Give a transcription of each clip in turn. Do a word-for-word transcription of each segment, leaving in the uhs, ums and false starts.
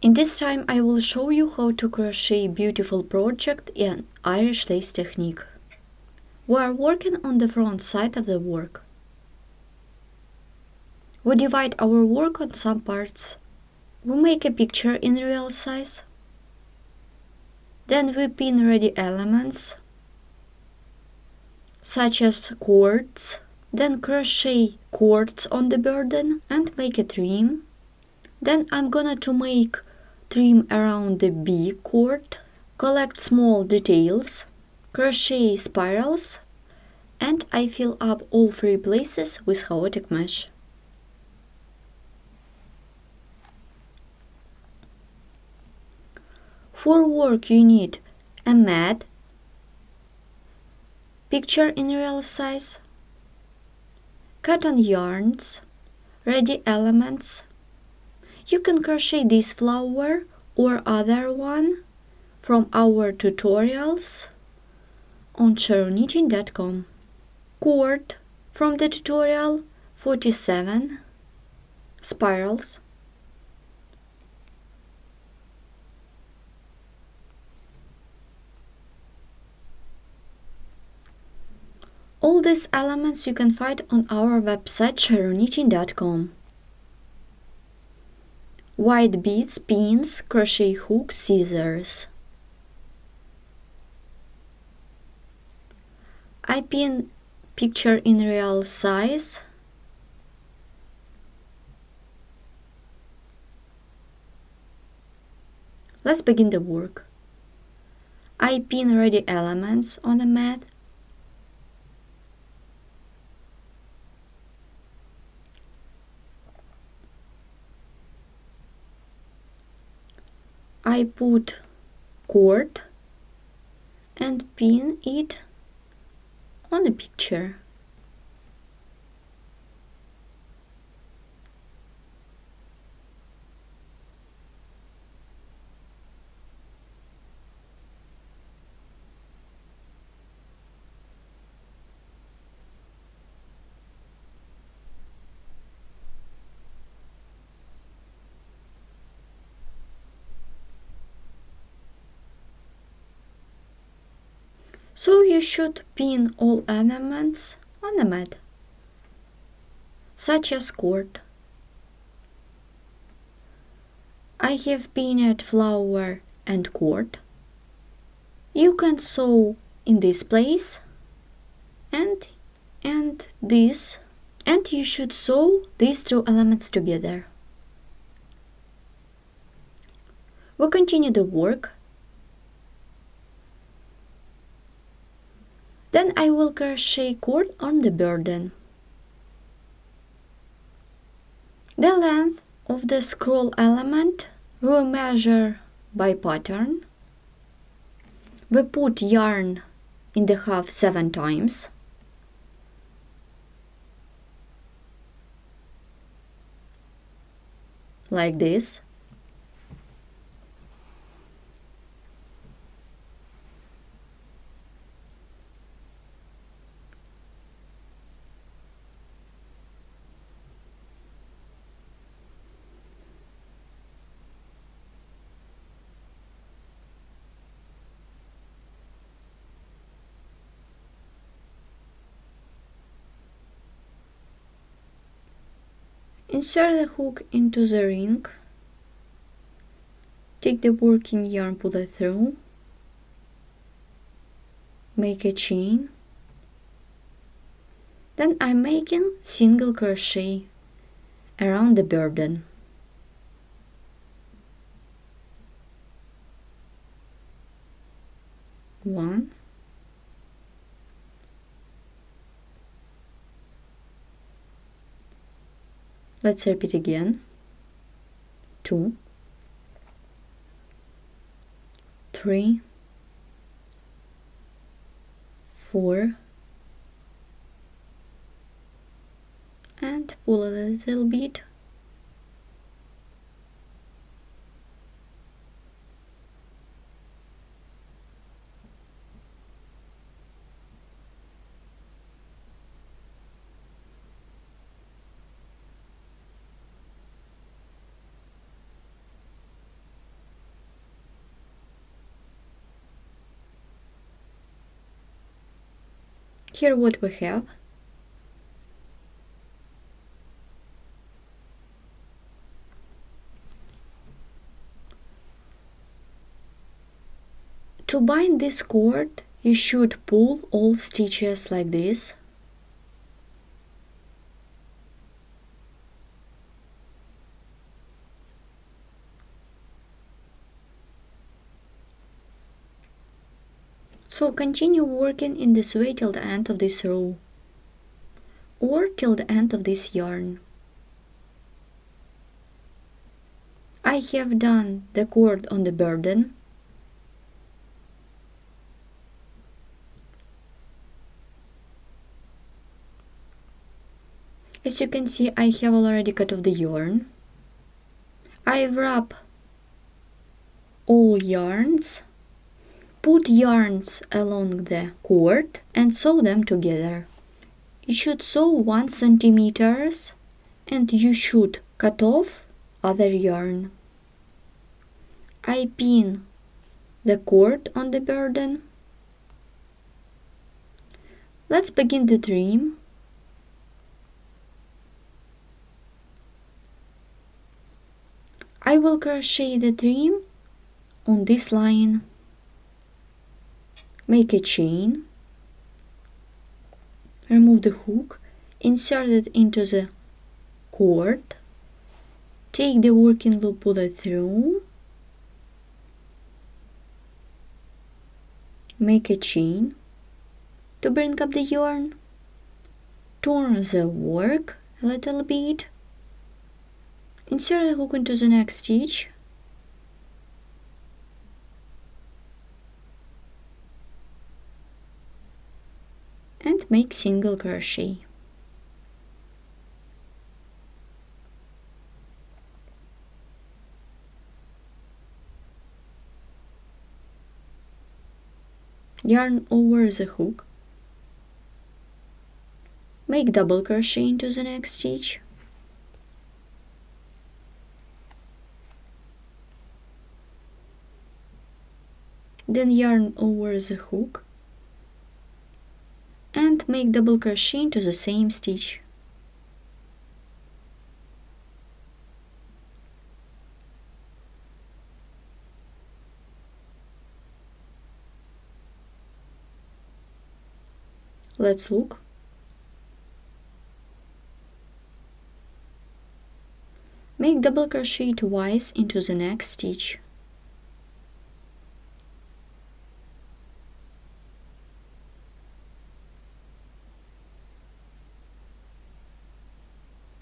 In this time I will show you how to crochet beautiful project in Irish lace technique. We are working on the front side of the work. We divide our work on some parts. We make a picture in real size. Then we pin ready elements, such as cords. Then crochet cords on the burden and make a trim. Then I'm gonna to make trim around the big cord, collect small details, crochet spirals, and I fill up all three places with chaotic mesh. For work you need a mat, picture in real size, cotton yarns, ready elements. You can crochet this flower or other one from our tutorials on Sheruknitting dot com. Cord from the tutorial forty-seven, spirals. All these elements you can find on our website Sheruknitting dot com. White beads, pins, crochet hook, scissors. I pin picture in real size. Let's begin the work. I pin ready elements on the mat. I put cord and pin it on the picture. So you should pin all elements on the mat, such as cord. I have pinned flower and cord. You can sew in this place and, and this, and you should sew these two elements together. We continue the work. Then I will crochet cord on the burden. The length of the scroll element we measure by pattern. We put yarn in the half seven times. Like this. Insert the hook into the ring, take the working yarn, pull it through, make a chain, then I'm making single crochet around the burden. One, let's repeat again, two, three, four, and pull a little bit, here what we have. To bind this cord, you should pull all stitches like this. So continue working in this way till the end of this row, or till the end of this yarn. I have done the cord on the burden. As you can see, I have already cut off the yarn. I wrap all yarns, put yarns along the cord and sew them together. You should sew one centimeters and you should cut off other yarn. I pin the cord on the burden. Let's begin the trim. I will crochet the trim on this line. Make a chain, remove the hook, insert it into the cord, take the working loop, pull it through, make a chain to bring up the yarn, turn the work a little bit, insert the hook into the next stitch, and make single crochet. Yarn over the hook, make double crochet into the next stitch, then yarn over the hook and make double crochet into the same stitch. Let's look. Make double crochet twice into the next stitch.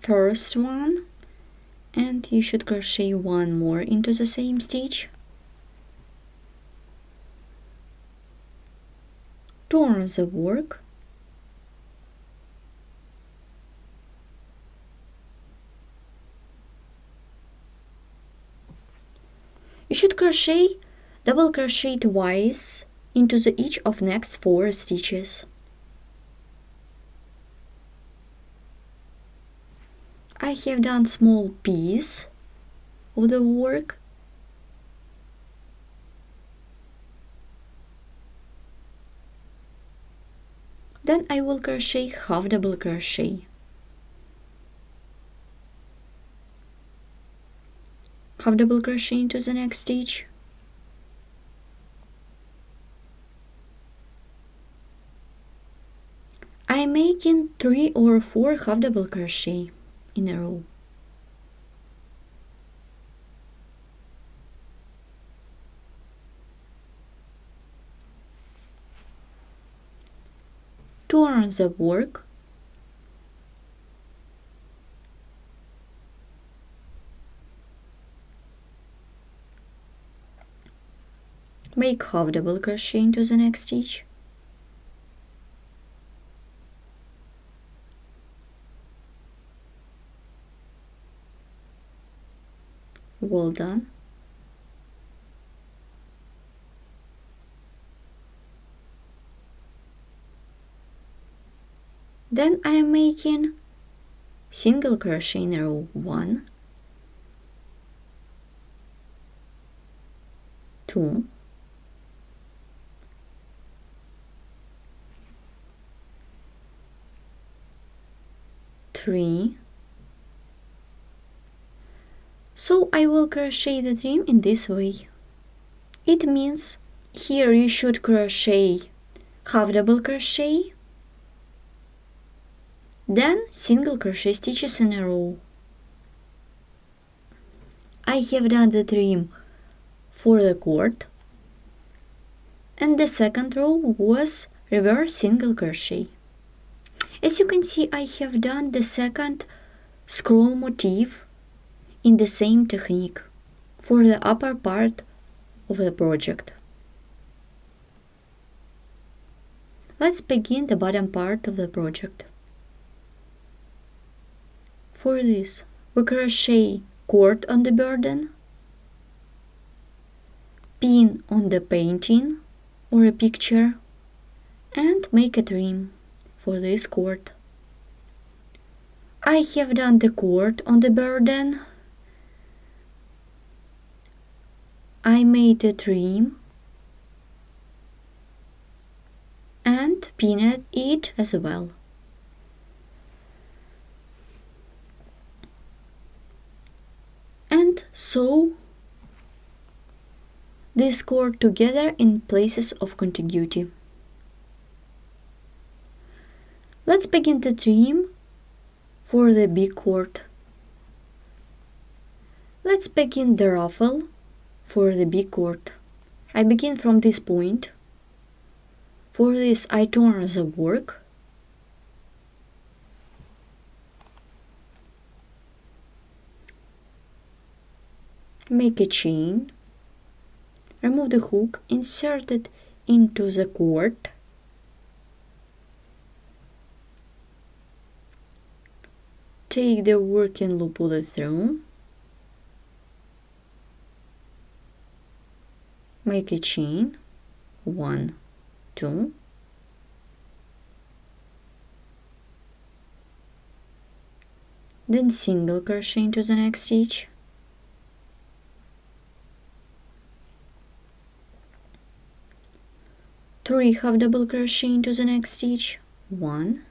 First one, and you should crochet one more into the same stitch, turn the work, you should crochet double crochet twice into the each of next four stitches. I have done small piece of the work. Then I will crochet half double crochet. Half double crochet into the next stitch. I'm making three or four half double crochet in a row. Turn the work, make half double crochet into the next stitch, well done. Then I am making single crochet in a row, one, two, three. So I will crochet the trim in this way. It means here you should crochet half double crochet, then single crochet stitches in a row. I have done the trim for the cord, and the second row was reverse single crochet. As you can see, I have done the second scroll motif in the same technique for the upper part of the project. Let's begin the bottom part of the project. For this, we crochet cord on the burden, pin on the painting or a picture, and make a trim for this cord. I have done the cord on the burden. I made a trim and pinned it as well. And sew this cord together in places of contiguity. Let's begin the trim for the big cord. Let's begin the ruffle for the big cord. I begin from this point. For this I turn the work . Make a chain, remove the hook, insert it into the cord, take the working loop all through, make a chain, one, two, then single crochet into the next stitch. Three half double crochet into the next stitch, one,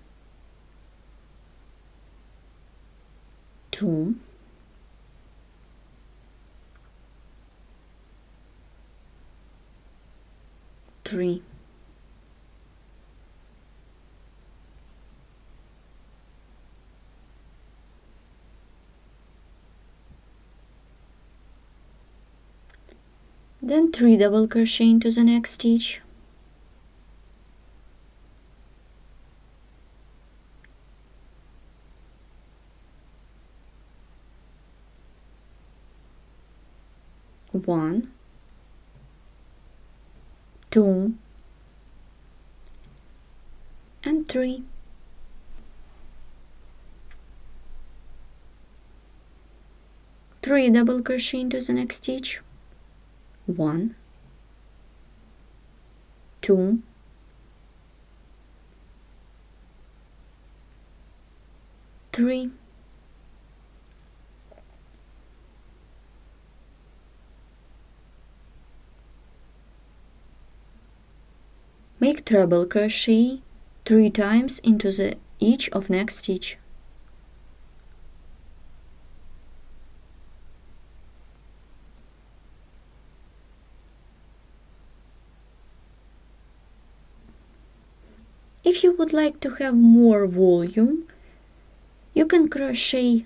two, three, then three double crochet into the next stitch, one, two, and three. Three double crochet into the next stitch, one, two, three. Make treble crochet three times into the each of next stitch. If you would like to have more volume, you can crochet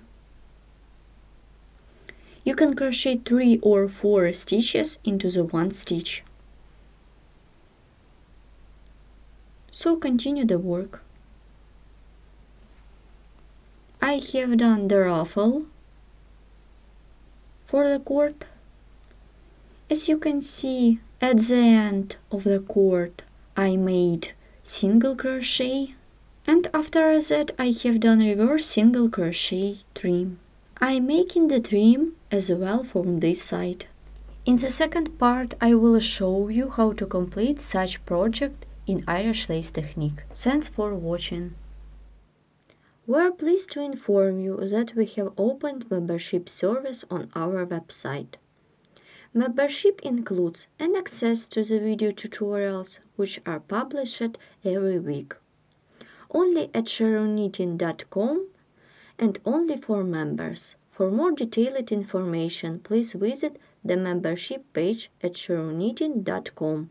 you can crochet three or four stitches into the one stitch. So continue the work. I have done the ruffle for the cord. As you can see, at the end of the cord I made single crochet, and after that I have done reverse single crochet trim. I am making the trim as well from this side. In the second part I will show you how to complete such project in Irish lace technique. Thanks for watching. We are pleased to inform you that we have opened membership service on our website. Membership includes an access to the video tutorials, which are published every week, only at Sheruknitting dot com, and only for members. For more detailed information, please visit the membership page at Sheruknitting dot com.